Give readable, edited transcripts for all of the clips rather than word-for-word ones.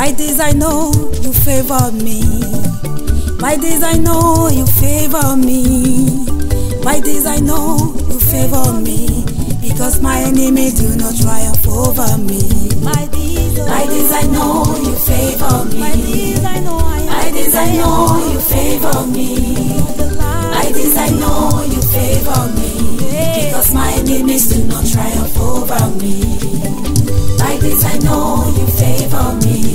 By this I know you favor me. By this I know you favor me. By this I know you favor me. Because my enemy do not triumph over me. By this I know you favor me. By this I know you favor me. By this I know you favor me. Because my enemies do not triumph over me. By this I know you favor me.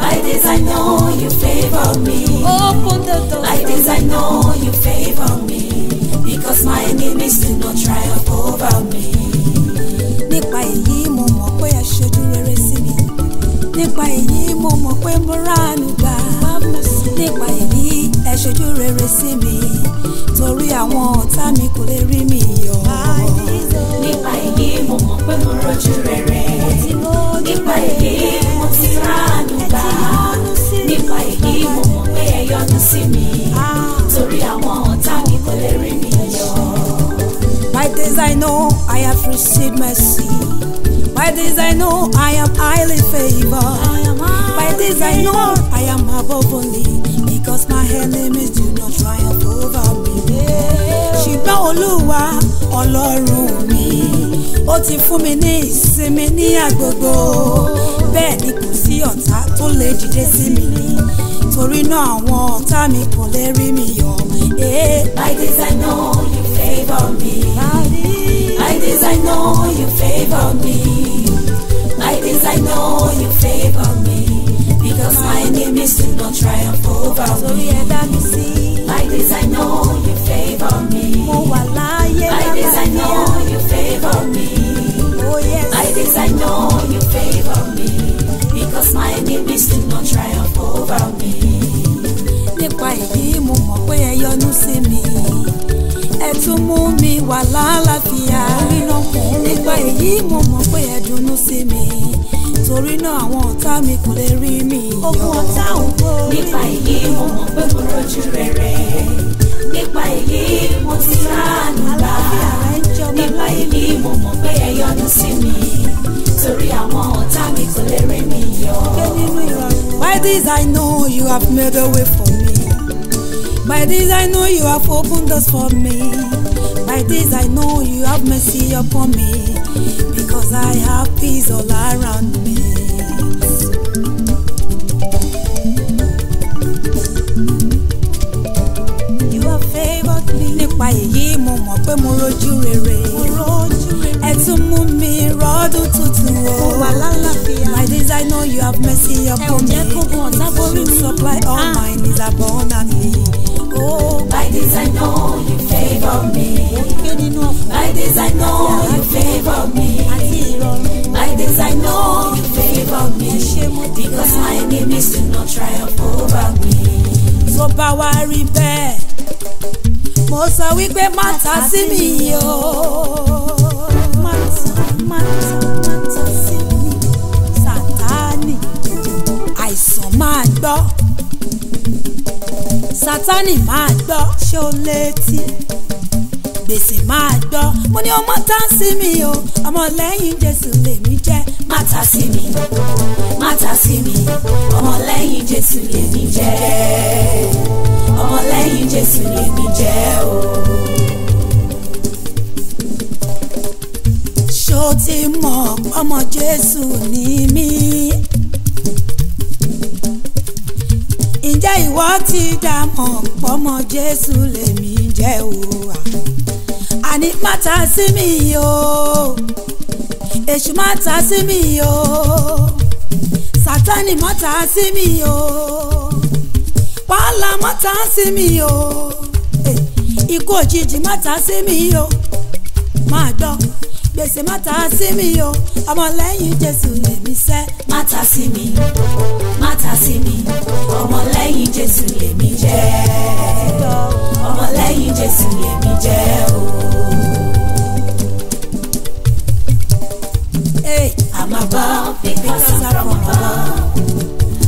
By this I know you favor me. By this I know you favor me. Because my enemies do not triumph over me. Nípa èyí mo mọ̀ pé ẹ ṣojú rere sí mi. Nípa èyí mo mọ̀ pé mo ránu gbà. Nípa èyí ẹ ṣojú rere sí mi. Torí àwọn ọ̀tá mi kò lè rí mi yọ. Nípa èyí mo mọ̀ pé mo rọ́jú rere. Nípa èyí mo ti ránu gbà. Nípa èyí mo mọ̀ pé ẹ yọ́nú sí mi. Torí àwọn ọ̀tá mi kò lè rí mi. By this I know I have received mercy. By this I know I am highly favored. By this I know I am above only. Because my enemies do not triumph over me. Ṣùgbọ́n Olúwa Ọlọ́run mi, ó ti fún mi ní ìsinmi ní agbogbo. Bẹ́ẹ̀ ni kò sí ọ̀tá tó lè dìde sí mi. Torí náà àwọn ọ̀tá mi kò lè rí mi yọ. By this I know you favor me. By this I know you favor me. By this I know you favor me. Because my enemies do not triumph over me. By this I know you favor me. By this I know you favor me. By this I know you favor me. Because my enemies do not triumph over me. Nípa èyí mo mọ̀ pé ẹ yọ́nú sí mi. Ẹ tún mú mi wà lálàáfíà. Nípa èyí mo mọ̀ pé ẹ dùnnú sí mi. Torí náà àwọn ọ̀tá mi kò lè rí mi. Ogun ọ̀tá ò borí. Nípa èyí mo mọ̀ pé mo rọ́jú rere. Nípa èyí mo ti ránu gbà. Nípa èyí mo mọ̀ pé ẹ yọ́nú sí mi. Torí àwọn ọ̀tá mi kò lè rí mi yọ. By this I know you have made a way for me. By this I know you have opened doors for me. By this I know you have mercy upon me. Because I have peace all around me. You have favored me. Nípa èyí mo mọ̀ pé mo rojú rere. Ẹ tún mú mi rọ́dún tuntun o. By this I know you have mercy upon me. You supply all my needs abundantly. By this I know you favor me. By this I know you favor me. By this I know you favor me. Because my enemies do not triumph over me. So power repair. Most are weak, but matter see me yo. Matter see me. Satani, I saw my dog. Sátánì máa gbọ́, ṣé o létí? Gbèsè máa gbọ́, mo ní ọmọ tá ń sí mi o. Ọmọ lẹ́yìn Jésù lèmi jẹ́. Má ta sí mi, má ta sí mi. Ọmọ lẹ́yìn Jésù lèmi jẹ́. Ọmọ lẹ́yìn Jésù lèmi jẹ́ o. Ṣó ti mọ̀ ọmọ Jésù ni mí? Ǹjẹ́ ìwọ ti dá mọ̀ pọ́mọ Jésù lèmi jẹ́ o? Àní má ta sí mi o, èṣù má ta sí mi o, Sátánì má ta sí mi o, wàhálà má ta sí mi o, ikú òjijì má ta sí mi o, má gbọ́. Gbèsè má ta sí mi o, ọmọ lẹ́yìn Jésù lèmi sẹ́. Má ta sí mi, má ta sí mi, ọmọ lẹ́yìn Jésù lèmi jẹ́. Ọmọ lẹ́yìn Jésù lèmi jẹ́ o. I'm above because I'm from above.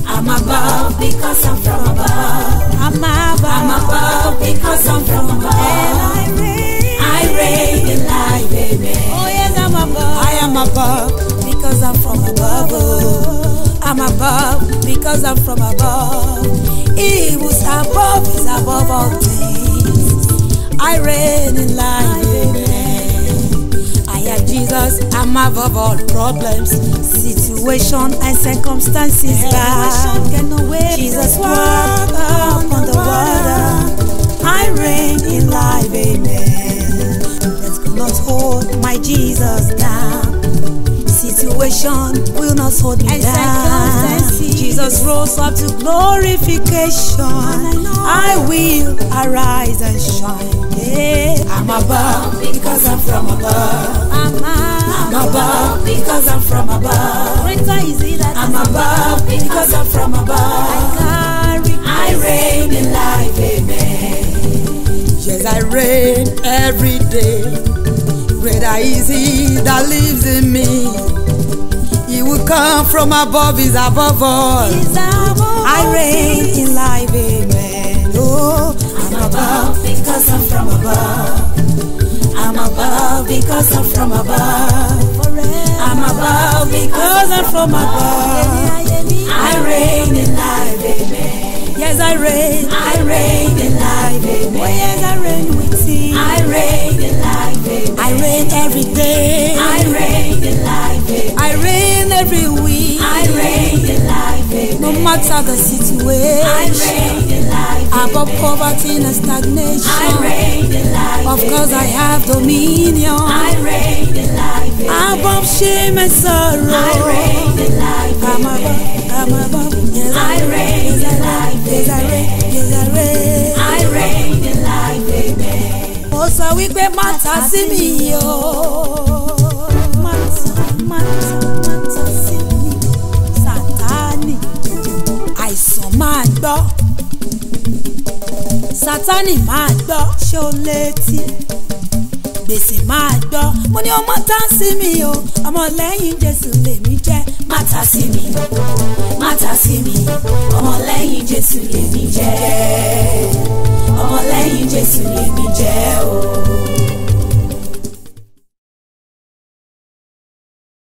I'm above because I'm from above. I'm above because I'm from above. I reign in life, baby. Oh yes, I'm above. I am above because I'm from above. Oh. I'm above. above, because I'm from above. He who's above is above all things. I reign in life. I am Jesus, I'm above all problems, situation and circumstances. Jesus walked upon the water. I reign in life, amen. Let's not hold my Jesus down. Situation will not hold me down. Jesus rose up to glorification. I will arise and shine. Yeah. I'm above because I'm from above. I'm above because I'm from above. I'm above because I'm from above. I reign in life, amen. Yes, I reign every day. Greater is he that lives in me. He will come from above, is above all. I reign in life, amen. Oh, I'm above because I'm from above. I'm above because I'm from above. I'm above because I'm from above. I reign in life, amen. Yes, I reign. I reign in life, amen. Oh, yes, I reign with thee. I reign in life, amen. I reign every day. I reign in life, amen. I reign every week. I reign in life, amen. No matter the situation, I reign in life, amen. Above poverty and stagnation, I reign in life, of course, amen. I have dominion. I reign in life, amen. Above shame and sorrow, I reign in life, amen. I'm above, yes, I reign in life, yes, I reign, yes, I reign in life, amen. Oh, so we pray, matter see me, oh, matter. Máa gbọ́ Sátánì máa gbọ́ ṣé o létí gbèsè máa gbọ́ mo ní ọmọ tá sí mi o ọmọ lẹ́yìn Jésù lèmi jẹ́ má ta sí mi má ta sí mi ọmọ lẹ́yìn Jésù lèmi jẹ́.